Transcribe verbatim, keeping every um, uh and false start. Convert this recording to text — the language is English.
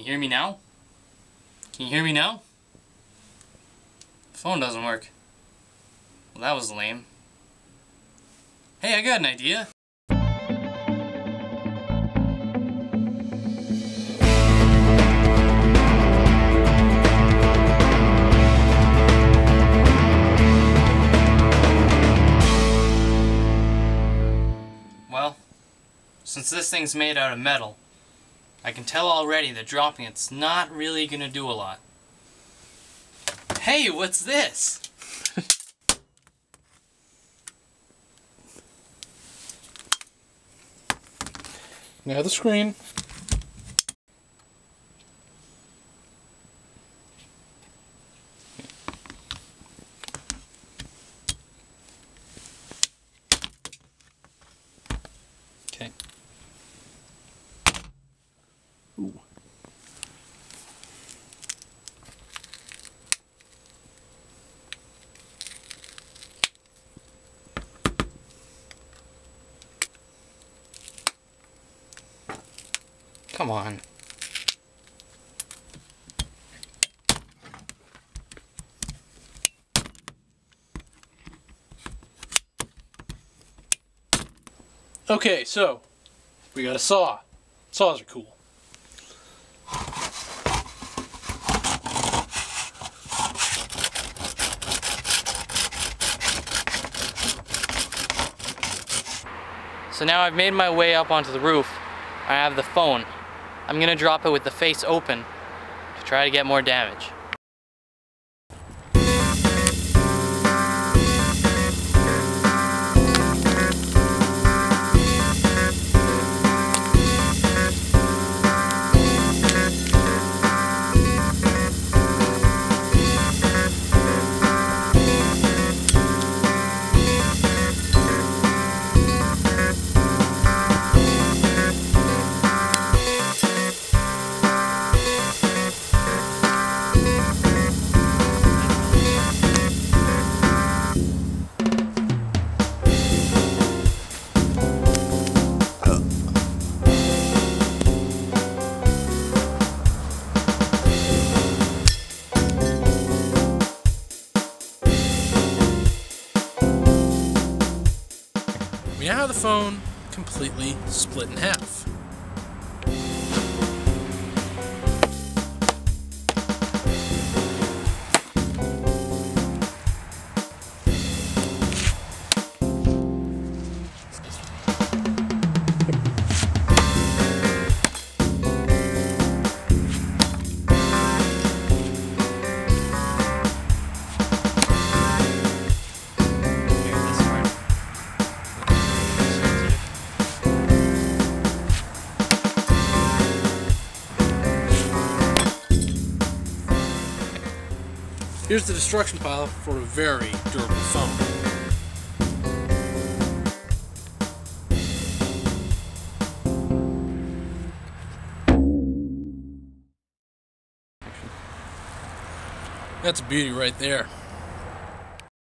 you hear me now? Can you hear me now? The phone doesn't work. Well, that was lame. Hey, I got an idea. Well, since this thing's made out of metal, I can tell already that dropping it's not really gonna do a lot. Hey, what's this? Now the screen. Okay. Ooh. Come on. Okay, so we got a saw. Saws are cool. So now I've made my way up onto the roof. I have the phone. I'm gonna drop it with the face open to try to get more damage. We now have the phone completely split in half. Here's the destruction pile for a very durable phone. That's beauty right there.